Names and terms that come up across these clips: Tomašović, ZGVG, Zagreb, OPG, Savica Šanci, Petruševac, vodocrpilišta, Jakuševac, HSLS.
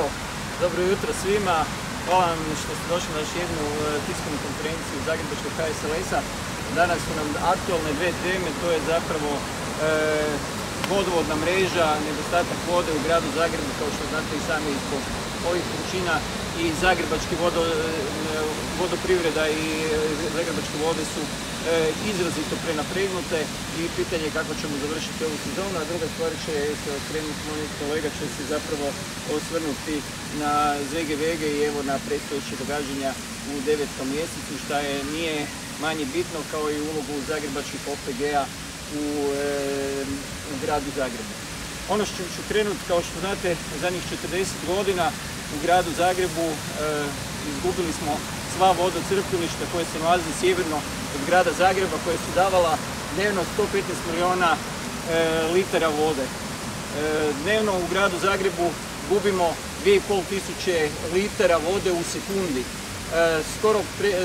Evo, dobro jutro svima, hvala vam što ste došli na još jednu tiskovnu konferenciju Zagrebačkog HSLS-a. Danas su nam aktualne dve teme, to je zapravo vodovodna mreža, nedostatak vode u gradu Zagrebu, kao što znate i sami zbog ovih vrućina, i zagrebački vodoprivreda i zagrebačke vode su izrazito prenapregnute i pitanje je kako ćemo završiti ovu sezonu, a druga stvar će se okrenuti, moj kolega će se zapravo osvrnuti na ZGVG i evo na predstojeće događanja u 9. mjesecu, šta nije manje bitno kao i ulogu zagrebačkih OPG-a u gradu Zagrebu. Ono što ću krenuti, kao što znate, zadnjih 40 godina u gradu Zagrebu izgubili smo sva vodocrpilišta koje se nalaze sjeverno od grada Zagreba, koje su davala dnevno 115 miliona litara vode. Dnevno u gradu Zagrebu gubimo 2500 litara vode u sekundi. Skoro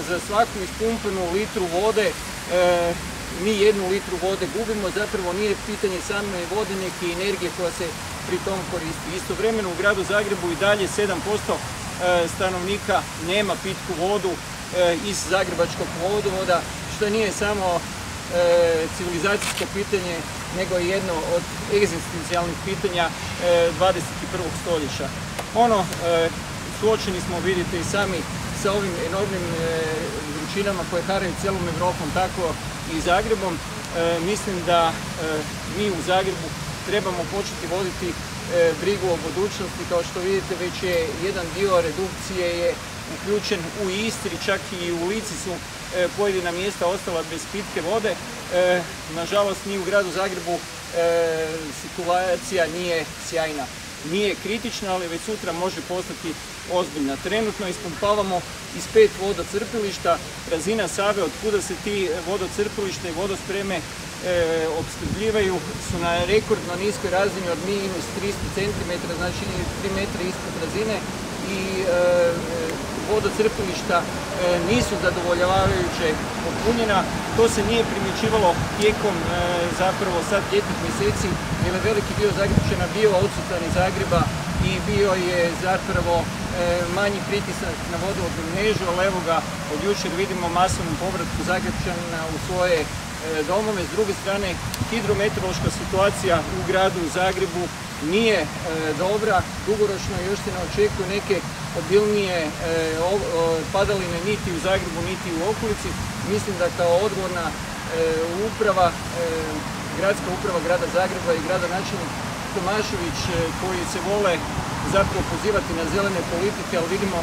za svaku ispumpanu litru vode mi 1 litru vode gubimo, zapravo nije pitanje same vode, neke energije koja se pri tom koristi. Istovremeno u gradu Zagrebu i dalje 7% stanovnika nema pitku vodu iz zagrebačkog vodovoda, što nije samo civilizacijsko pitanje, nego je jedno od egzistencijalnih pitanja 21. stoljeća. Ono, suočeni smo, vidite i sami, sa ovim enormnim vrućinama koje haraju cijelom Evropom, tako i Zagrebom. Mislim da mi u Zagrebu trebamo početi voditi brigu o budućnosti. Kao što vidite, već je jedan dio redukcije je uključen u Istri, čak i u Lici su pojedina mjesta ostala bez pitke vode. Nažalost, ni u gradu Zagrebu situacija nije sjajna. Nije kritična, ali već sutra može postati ozbiljna. Trenutno ispumpavamo iz 5 vodocrpilišta. Razina Save, od kuda se ti vodocrpilište i vodospreme opskrbljivaju, su na rekordno niskoj razini od -300 cm, znači 3 metra ispod razine, i vodocrpilišta nisu zadovoljavajuće popunjena. To se nije primjećivalo tijekom zapravo sad ljetnih mjeseci, jer je veliki dio Zagrepčana bio odsutan iz Zagreba i bio je zapravo manji pritisak na vodovodnu mrežu, ali evo ga, od jučer vidimo masovnu povratku Zagrepčana u svoje domove. S druge strane, hidrometeorološka situacija u gradu Zagrebu nije dobra, dugoročno još se ne očekuju neke obilnije padaline niti u Zagrebu niti u okolici. Mislim da kao odgovorna uprava, gradska uprava grada Zagreba i gradonačelnik Tomašović, koji se vole zapravo pozivati na zelene politike, ali vidimo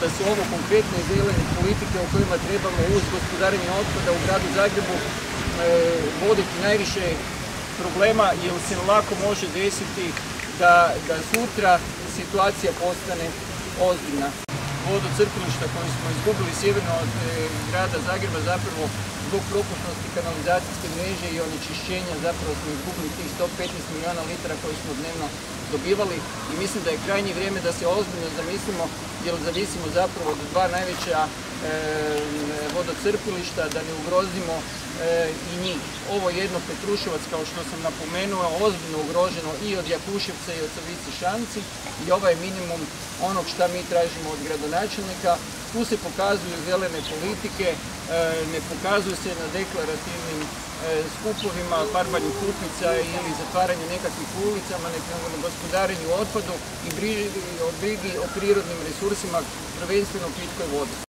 da su ovo konkretne zelene politike o kojima trebamo uz gospodarenje otpada u gradu Zagrebu voditi najviše problema, jer se lako može desiti da sutra situacija postane ozbiljna. Vodocrpilišta koje smo izgubili sjeverno od grada Zagreba, zapravo zbog propušnosti kanalizacijske mreže i onečišćenja, zapravo smo izgubili tih 115 miliona litara koji smo dnevno dobivali, i mislim da je krajnje vrijeme da se ozbiljno zamislimo, jer zavisimo zapravo od dva najveća vodocrpilišta, da ne ugrozimo i njih. Ovo jedno, Petruševac, kao što sam napomenuo, ozbiljno ugroženo i od Jakuševca i od Savici Šanci, i ovo je minimum onog šta mi tražimo od gradonačelnika. Tu se pokazuju zelene politike, ne pokazuju se na deklarativnim skupovima, farbanju kupica ili zatvaranju nekakvih ulicama, nego na gospodarenju otpadu i brigi o prirodnim resursima, prvenstveno pitkoj vodi.